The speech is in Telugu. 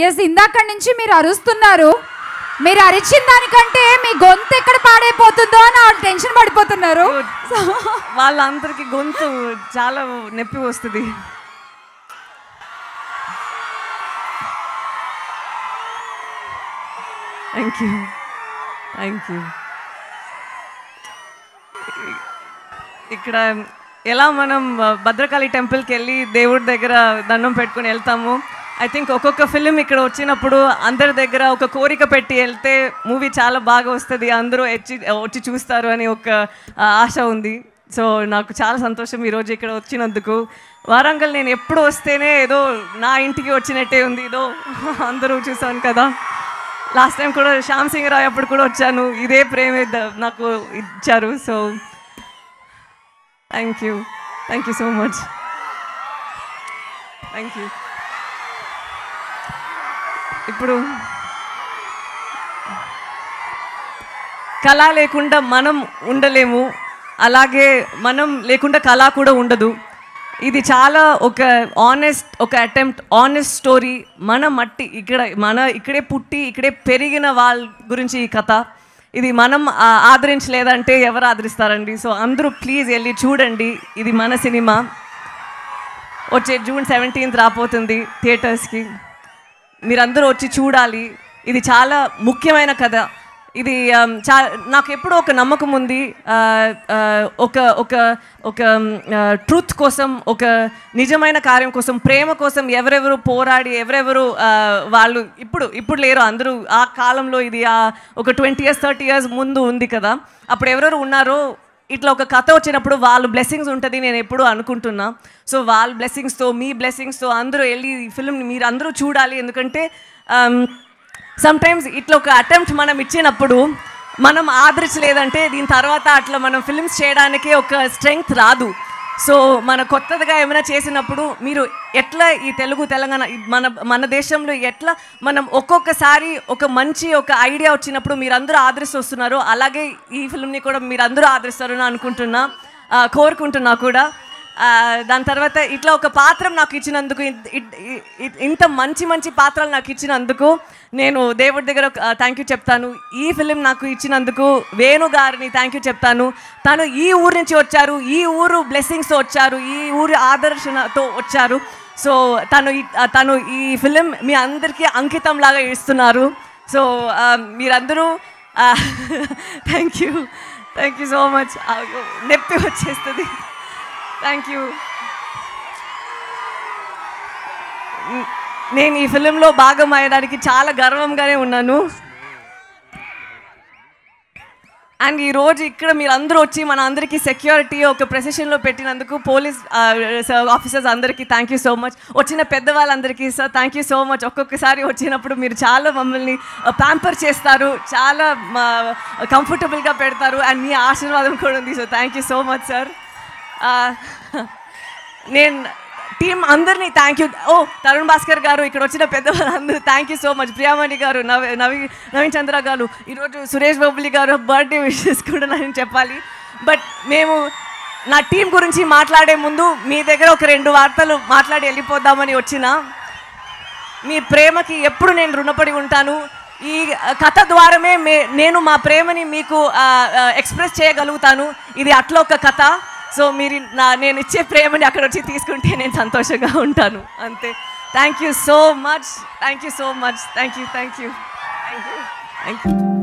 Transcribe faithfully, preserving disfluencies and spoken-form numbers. Yes, ఇందాక నుంచి మీరు అరుస్తున్నారు. మీరు అరిచిన దానికంటే మీ గొంతు ఎక్కడ పాడైపోతుందో అని టెన్షన్ పడిపోతున్నారు. వాళ్ళందరికీ గొంతు చాలా నొప్పి వస్తుంది. Thank you. Thank you. ఇక్కడ ఎలా మనం భద్రకాళి టెంపుల్కి వెళ్ళి దేవుడి దగ్గర దండం పెట్టుకుని వెళ్తాము, ఐ థింక్ ఒక్కొక్క ఫిలిం ఇక్కడ వచ్చినప్పుడు అందరి దగ్గర ఒక కోరిక పెట్టి వెళ్తే మూవీ చాలా బాగా వస్తుంది, అందరూ వచ్చి వచ్చి చూస్తారు అని ఒక ఆశ ఉంది. సో నాకు చాలా సంతోషం ఈరోజు ఇక్కడ వచ్చినందుకు. వారంగల్ నేను ఎప్పుడు వస్తేనే ఏదో నా ఇంటికి వచ్చినట్టే ఉంది, ఏదో అందరూ చూసాను కదా. లాస్ట్ టైం కూడా శ్యామ్ సింగ్ రాయ్ అప్పుడు కూడా వచ్చాను, ఇదే ప్రేమే నాకు ఇచ్చారు. So thank you, thank you so much, thank you. ఇప్పుడు కళ లేకుండా మనం ఉండలేము, అలాగే మనం లేకుండా కళ కూడా ఉండదు. ఇది చాలా ఒక ఆనెస్ట్, ఒక అటెంప్ట్, ఆనెస్ట్ స్టోరీ. మన మట్టి ఇక్కడ, మన ఇక్కడే పుట్టి ఇక్కడే పెరిగిన వాళ్ళ గురించి ఈ కథ. ఇది మనం ఆదరించలేదంటే ఎవరు ఆదరిస్తారండి? సో అందరూ ప్లీజ్ వెళ్ళి చూడండి. ఇది మన సినిమా, వచ్చే జూన్ సెవెంటీన్త్ రాబోతుంది థియేటర్స్కి. మీరందరూ వచ్చి చూడాలి. ఇది చాలా ముఖ్యమైన కథ. ఇది చా నాకు ఎప్పుడూ ఒక నమ్మకం ఉంది, ఒక ఒక ఒక ట్రూత్ కోసం, ఒక నిజమైన కార్యం కోసం, ప్రేమ కోసం ఎవరెవరు పోరాడి ఎవరెవరు వాళ్ళు ఇప్పుడు ఇప్పుడు లేరు అందరూ. ఆ కాలంలో ఇది ఆ ఒక ట్వంటీ ఇయర్స్ థర్టీ ఇయర్స్ ముందు ఉంది కదా, అప్పుడు ఎవరెవరు ఉన్నారో ఇట్లా ఒక కథ వచ్చినప్పుడు వాళ్ళ బ్లెస్సింగ్స్ ఉంటుంది నేను ఎప్పుడూ అనుకుంటున్నా. సో వాళ్ళ బ్లెస్సింగ్స్తో మీ బ్లెస్సింగ్స్తో అందరూ వెళ్ళి ఈ ఫిల్మ్ని మీరు అందరూ చూడాలి. ఎందుకంటే సమ్టైమ్స్ ఇట్లా ఒక అటెంప్ట్ మనం ఇచ్చినప్పుడు మనం ఆదరించలేదంటే దీని తర్వాత అట్లా మనం ఫిల్మ్స్ చేయడానికే ఒక స్ట్రెంగ్త్ రాదు. సో మన కొత్తగా ఏమైనా చేసినప్పుడు మీరు ఎట్లా ఈ తెలుగు తెలంగాణ మన మన దేశంలో ఎట్లా మనం ఒక్కొక్కసారి ఒక మంచి ఒక ఐడియా వచ్చినప్పుడు మీరు అందరూ ఆదరిస్తూ వస్తున్నారు, అలాగే ఈ ఫిల్మ్ని కూడా మీరు అందరూ ఆదరిస్తారని అనుకుంటున్నా, కోరుకుంటున్నా కూడా. దాని తర్వాత ఇట్లా ఒక పాత్ర నాకు ఇచ్చినందుకు, ఇంత మంచి మంచి పాత్రలు నాకు ఇచ్చినందుకు నేను దేవుడి దగ్గర థ్యాంక్ యూ చెప్తాను. ఈ ఫిలిం నాకు ఇచ్చినందుకు వేణు గారిని థ్యాంక్ యూ చెప్తాను. తను ఈ ఊరు నుంచి వచ్చారు, ఈ ఊరు బ్లెస్సింగ్స్తో వచ్చారు, ఈ ఊరు ఆదర్శనతో వచ్చారు. సో తను తను ఈ ఫిలిం మీ అందరికీ అంకితం లాగా ఇస్తున్నారు. సో మీరందరూ thank you, thank you so much. నొప్పి వచ్చేస్తుంది. Thank you. నేను ఈ ఫిలింలో భాగం అయ్యడానికి చాలా గర్వంగానే ఉన్నాను. అండ్ ఈరోజు ఇక్కడ మీరు అందరూ వచ్చి మన అందరికీ సెక్యూరిటీ ఒక ప్రొసెషన్లో పెట్టినందుకు పోలీస్ ఆఫీసర్స్ అందరికీ థ్యాంక్ యూ సో మచ్. వచ్చిన పెద్దవాళ్ళందరికీ sir thank you so much. ఒక్కొక్కసారి వచ్చినప్పుడు మీరు చాలా మమ్మల్ని ప్యాంపర్ చేస్తారు, చాలా కంఫర్టబుల్గా పెడతారు, అండ్ మీ ఆశీర్వాదం కూడా ఉంది. So thank you so much sir. నేను టీం అందరినీ థ్యాంక్ యూ. ఓ తరుణ్ భాస్కర్ గారు, ఇక్కడ వచ్చిన పెద్దవాళ్ళందరూ thank you so much. Priyamani గారు, నవి నవి నవీన్ చంద్ర గారు, ఈరోజు సురేష్ బొబ్బిలి గారు బర్త్డే విషెస్ కూడా నేను చెప్పాలి. బట్ మేము నా టీం గురించి మాట్లాడే ముందు మీ దగ్గర ఒక రెండు వార్తలు మాట్లాడి వెళ్ళిపోదామని వచ్చిన. మీ ప్రేమకి ఎప్పుడు నేను రుణపడి ఉంటాను. ఈ కథ ద్వారానే నేను మా ప్రేమని మీకు ఎక్స్ప్రెస్ చేయగలుగుతాను. ఇది అట్లా ఒక కథ. సో మీరు నా నేను ఇచ్చే ప్రేమని అక్కడ వచ్చి తీసుకుంటే నేను సంతోషంగా ఉంటాను, అంతే. Thank you so much, thank you so much, thank you, thank you, thank you, thank you.